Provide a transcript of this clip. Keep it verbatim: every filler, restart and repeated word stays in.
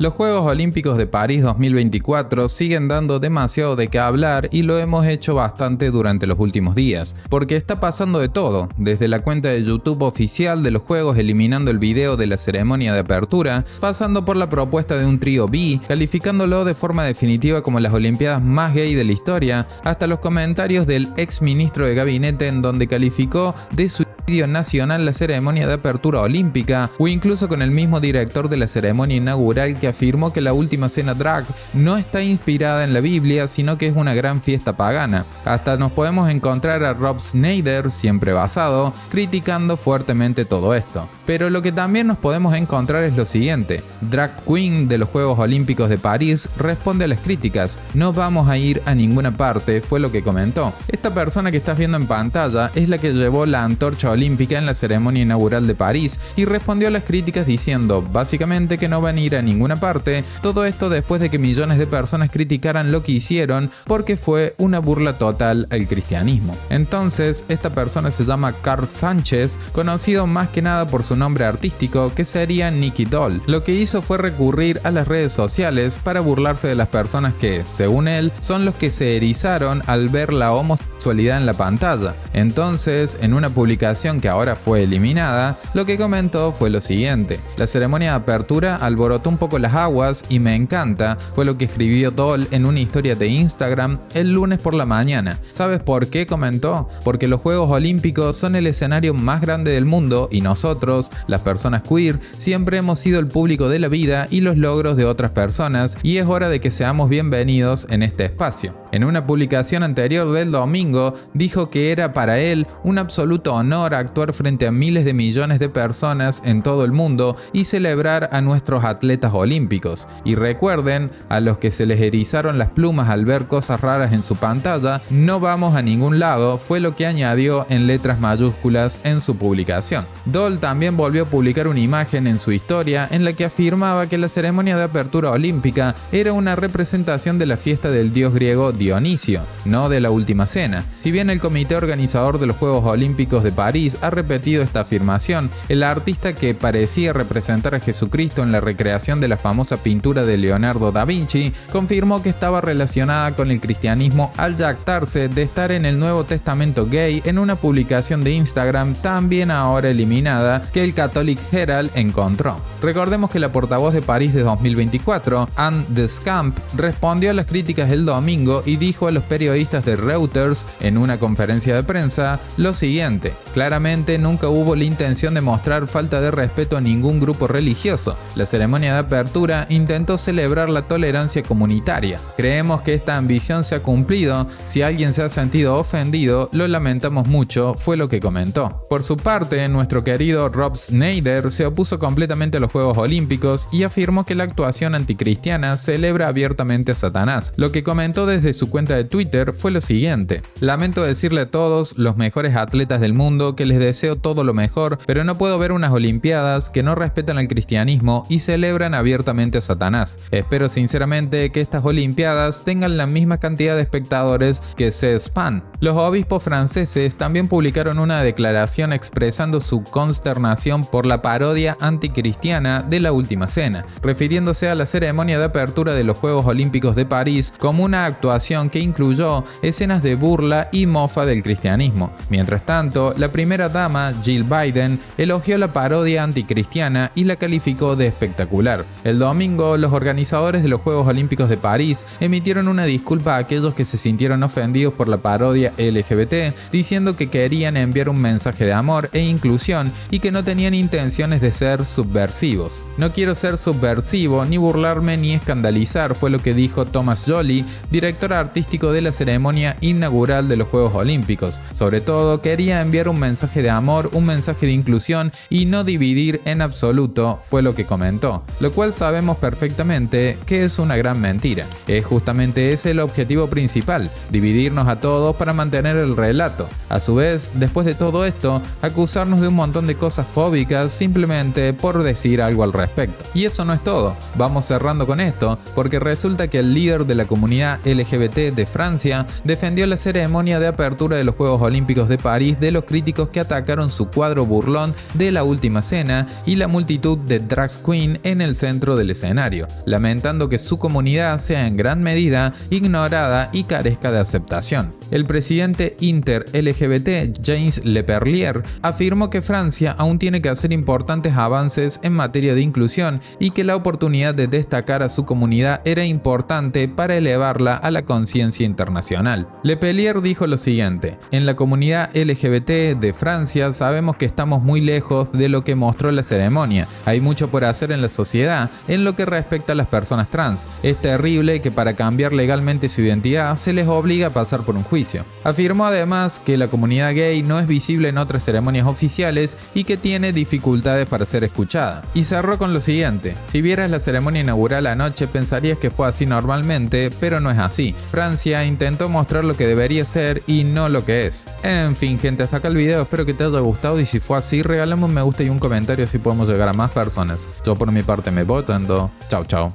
Los Juegos Olímpicos de París dos mil veinticuatro siguen dando demasiado de qué hablar y lo hemos hecho bastante durante los últimos días, porque está pasando de todo, desde la cuenta de YouTube oficial de los Juegos eliminando el video de la ceremonia de apertura, pasando por la propuesta de un trío bi, calificándolo de forma definitiva como las Olimpiadas más gay de la historia, hasta los comentarios del ex ministro de gabinete en donde calificó de su nacional la ceremonia de apertura olímpica, o incluso con el mismo director de la ceremonia inaugural que afirmó que la última cena drag no está inspirada en la Biblia, sino que es una gran fiesta pagana. Hasta nos podemos encontrar a Rob Schneider, siempre basado, criticando fuertemente todo esto. Pero lo que también nos podemos encontrar es lo siguiente: Drag Queen de los Juegos Olímpicos de París responde a las críticas, no vamos a ir a ninguna parte, fue lo que comentó. Esta persona que estás viendo en pantalla es la que llevó la antorcha olímpica olímpica en la ceremonia inaugural de París y respondió a las críticas diciendo básicamente que no van a ir a ninguna parte, todo esto después de que millones de personas criticaran lo que hicieron porque fue una burla total al cristianismo. Entonces, esta persona se llama Carl Sánchez, conocido más que nada por su nombre artístico que sería Nicky Doll. Lo que hizo fue recurrir a las redes sociales para burlarse de las personas que, según él, son los que se erizaron al ver la homosexualidad en la pantalla. Entonces, en una publicación que ahora fue eliminada, lo que comentó fue lo siguiente: la ceremonia de apertura alborotó un poco las aguas y me encanta, fue lo que escribió Doll en una historia de Instagram el lunes por la mañana. ¿Sabes por qué?, comentó, porque los Juegos Olímpicos son el escenario más grande del mundo y nosotros, las personas queer, siempre hemos sido el público de la vida y los logros de otras personas y es hora de que seamos bienvenidos en este espacio. En una publicación anterior del domingo dijo que era para él un absoluto honor actuar frente a miles de millones de personas en todo el mundo y celebrar a nuestros atletas olímpicos. Y recuerden, a los que se les erizaron las plumas al ver cosas raras en su pantalla, no vamos a ningún lado, fue lo que añadió en letras mayúsculas en su publicación. Doll también volvió a publicar una imagen en su historia en la que afirmaba que la ceremonia de apertura olímpica era una representación de la fiesta del dios griego Dionisio, no de la última cena. Si bien el comité organizador de los Juegos Olímpicos de París ha repetido esta afirmación, el artista que parecía representar a Jesucristo en la recreación de la famosa pintura de Leonardo da Vinci confirmó que estaba relacionada con el cristianismo al jactarse de estar en el Nuevo Testamento gay en una publicación de Instagram también ahora eliminada que el Catholic Herald encontró. Recordemos que la portavoz de París de dos mil veinticuatro, Anne Descamps, respondió a las críticas el domingo y dijo a los periodistas de Reuters en una conferencia de prensa lo siguiente: claramente nunca hubo la intención de mostrar falta de respeto a ningún grupo religioso. La ceremonia de apertura intentó celebrar la tolerancia comunitaria. Creemos que esta ambición se ha cumplido, si alguien se ha sentido ofendido, lo lamentamos mucho, fue lo que comentó. Por su parte, nuestro querido Rob Schneider se opuso completamente a los Juegos Olímpicos y afirmó que la actuación anticristiana celebra abiertamente a Satanás. Lo que comentó desde su cuenta de Twitter fue lo siguiente: lamento decirle a todos los mejores atletas del mundo que les deseo todo lo mejor, pero no puedo ver unas olimpiadas que no respetan al cristianismo y celebran abiertamente a Satanás. Espero sinceramente que estas olimpiadas tengan la misma cantidad de espectadores que C-SPAN. Los obispos franceses también publicaron una declaración expresando su consternación por la parodia anticristiana de la última cena, refiriéndose a la ceremonia de apertura de los Juegos Olímpicos de París como una actuación que incluyó escenas de burla y mofa del cristianismo. Mientras tanto, la primera dama, Jill Biden, elogió la parodia anticristiana y la calificó de espectacular. El domingo, los organizadores de los Juegos Olímpicos de París emitieron una disculpa a aquellos que se sintieron ofendidos por la parodia L G B T, diciendo que querían enviar un mensaje de amor e inclusión y que no tenían intenciones de ser subversivos. No quiero ser subversivo, ni burlarme ni escandalizar, fue lo que dijo Thomas Jolly, director artístico de la ceremonia inaugural de los Juegos Olímpicos. Sobre todo, quería enviar un mensaje de amor, un mensaje de inclusión y no dividir en absoluto, fue lo que comentó, lo cual sabemos perfectamente que es una gran mentira. Es justamente ese el objetivo principal, dividirnos a todos para mantener el relato. A su vez, después de todo esto, acusarnos de un montón de cosas fóbicas simplemente por decir algo al respecto. Y eso no es todo, vamos cerrando con esto, porque resulta que el líder de la comunidad L G B T de Francia defendió la ceremonia de apertura de los Juegos Olímpicos de París de los críticos que atacaron su cuadro burlón de La Última Cena y la multitud de drag queen en el centro del escenario, lamentando que su comunidad sea en gran medida ignorada y carezca de aceptación. El presidente inter-L G B T James Leperlier afirmó que Francia aún tiene que hacer importantes avances en materia de inclusión y que la oportunidad de destacar a su comunidad era importante para elevarla a la conciencia internacional. Leperlier dijo lo siguiente: en la comunidad L G B T de Francia sabemos que estamos muy lejos de lo que mostró la ceremonia. Hay mucho por hacer en la sociedad en lo que respecta a las personas trans. Es terrible que para cambiar legalmente su identidad se les obliga a pasar por un juicio. Afirmó además que la comunidad gay no es visible en otras ceremonias oficiales y que tiene dificultades para ser escuchada. Y cerró con lo siguiente: si vieras la ceremonia inaugural anoche pensarías que fue así normalmente, pero no es así. Francia intentó mostrar lo que debería ser y no lo que es. En fin gente, hasta acá el video, espero que te haya gustado y si fue así regálame un me gusta y un comentario así podemos llegar a más personas. Yo por mi parte me voy, tanto chao chao.